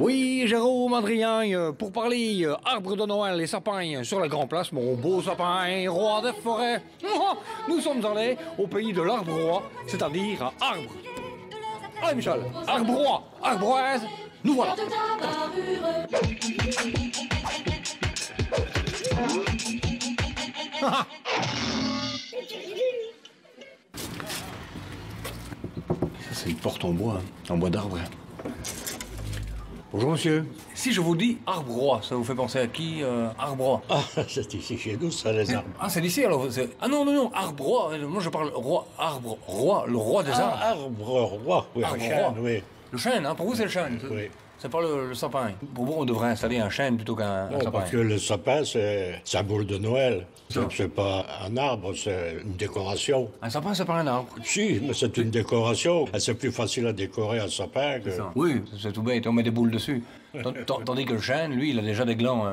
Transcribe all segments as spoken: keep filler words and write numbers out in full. Oui, Jérôme Adrien, pour parler arbre de Noël et sapin sur la Grand Place, mon beau sapin, roi des forêts. Nous sommes allés au pays de l'arbre roi, c'est-à-dire à Arbre. Allez Michel, arbre roi, arbroise, nous voilà. Ça c'est une porte en bois, hein, en bois d'arbre. Bonjour monsieur. Si je vous dis arbre roi, ça vous fait penser à qui euh, arbre roi? Ah, c'est ici chez nous ça les arbres. Ah, c'est d'ici alors. Ah non non non, arbre roi. Moi je parle roi, arbre roi, le roi des arbres. Ah, arbre roi, oui. Arbre, le chêne, oui. Le chêne, hein, pour vous c'est le chêne. Oui. C'est pas le, le sapin. Pour vous, on devrait installer un chêne plutôt qu'un sapin. Parce que le sapin, c'est sa boule de Noël. C'est pas un arbre, c'est une décoration. Un sapin, c'est pas un arbre. Si, mais c'est une décoration. C'est plus facile à décorer un sapin que... Oui, c'est tout bête, on met des boules dessus. Tandis que le chêne, lui, il a déjà des glands.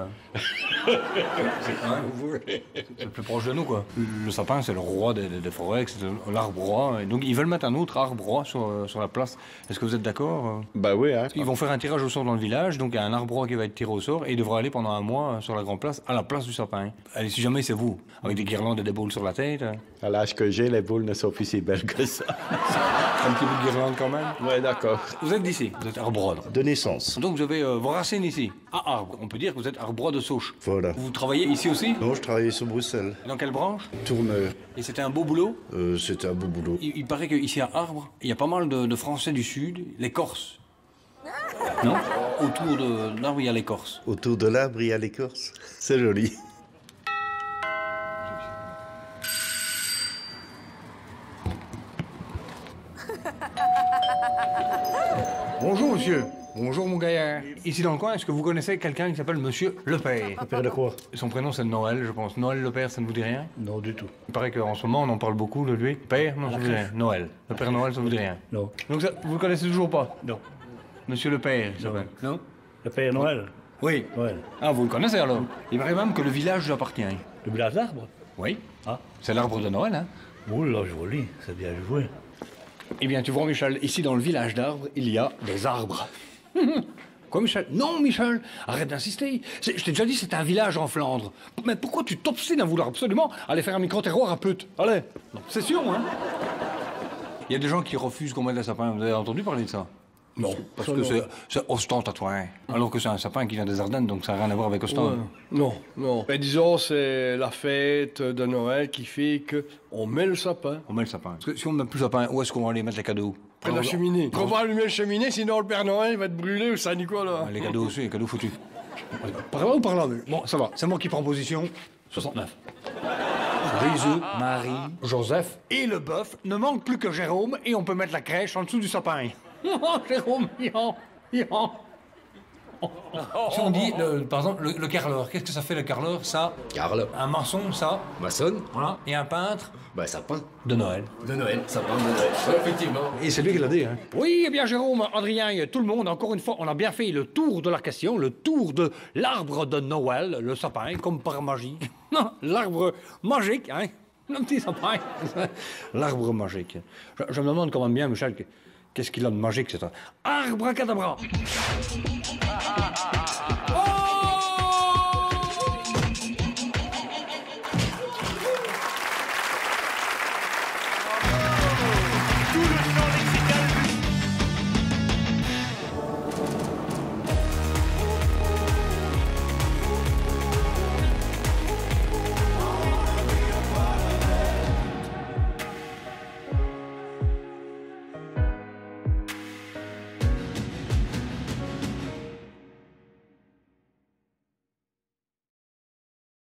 C'est plus proche de nous, quoi. Le sapin, c'est le roi des forêts, c'est l'arbre roi. Donc, ils veulent mettre un autre arbre roi sur la place. Est-ce que vous êtes d'accord? Bah oui, hein. Ils vont faire un tirage au sort dans le village, donc il y a un arbre roi qui va être tiré au sort et il devra aller pendant un mois sur la Grand Place à la place du sapin. Allez, si jamais c'est vous, avec des guirlandes et des boules sur la tête. À l'âge que j'ai, les boules ne sont plus si belles que ça. Un petit bout de guirlande quand même. Ouais, d'accord. Vous êtes d'ici, vous êtes arbre de naissance. Donc vous avez euh, vos racines ici, à Arbre. On peut dire que vous êtes arbre de souche. Voilà. Vous travaillez ici aussi? Non, je travaillais sur Bruxelles. Et dans quelle branche? Tourneur. Et c'était un beau boulot? euh, C'était un beau boulot. Il, il paraît qu'ici à Arbre, il y a pas mal de, de Français du Sud, les Corses. Non, autour de l'arbre, il y a l'écorce. Autour de l'arbre, il y a l'écorce. C'est joli. Bonjour, monsieur. Bonjour, mon gaillard. Ici dans le coin, est-ce que vous connaissez quelqu'un qui s'appelle monsieur Le Père? Le Père de quoi? Son prénom, c'est Noël, je pense. Noël Le Père, ça ne vous dit rien? Non, du tout. Il paraît qu'en ce moment, on en parle beaucoup, le lui. Père, non, ça ne vous dit rien. Noël. Le Père Noël, ça ne vous dit rien. Non. Donc, ça, vous ne le connaissez toujours pas? Non. Monsieur Le Père, il s'appelle. Non? Le Père Noël? Oui. Noël. Ah, vous le connaissez alors? Il paraît même que le village lui appartient. Le village d'Arbre? Oui. Ah. C'est l'arbre de Noël, hein? Oula, joli, c'est bien joué. Eh bien, tu vois, Michel, ici dans le village d'Arbre, il y a des arbres. Quoi, Michel? Non, Michel, arrête d'insister. Je t'ai déjà dit, c'est un village en Flandre. Mais pourquoi tu t'obstines à vouloir absolument aller faire un micro-terroir à Put? Allez, c'est sûr, hein? Il y a des gens qui refusent qu'on mette un sapin. Vous avez entendu parler de ça? Non, parce que c'est ostentatoire, alors que c'est un sapin qui vient des Ardennes, donc ça n'a rien à voir avec Ostende. Ouais. Non, non. Mais disons, c'est la fête de Noël qui fait qu'on met le sapin. On met le sapin. Parce que si on ne met plus le sapin, où est-ce qu'on va aller mettre les cadeaux? Près de la cheminée. On va allumer la cheminée, sinon le Père Noël va être brûlé ou Saint-Nicolas. Ah, les cadeaux aussi, les cadeaux foutus. Par là ou par là? Bon, ça va, c'est moi qui prends position. soixante-neuf. Jésus, Marie, Joseph et le bœuf. Ne manque plus que Jérôme et on peut mettre la crèche en dessous du sapin. Oh, Jérôme, Ian, Ian. Oh, oh. Si on dit, le, par exemple, le, le carreleur, qu'est-ce que ça fait le carreleur? Ça. Carle. Un maçon, ça. Maçonne. Voilà. Et un peintre. Bah, sapin. De Noël. De Noël, sapin de Noël. Ouais, effectivement. Et c'est lui qui l'a dit, hein. Oui, eh bien, Jérôme, Adrien, tout le monde, encore une fois, on a bien fait le tour de la question, le tour de l'arbre de Noël, le sapin, comme par magie. L'arbre magique, hein. Le petit sapin. L'arbre magique. Je, je me demande quand même bien, Michel, qu'est-ce qu'il a de magique, cet arbre à cadabra?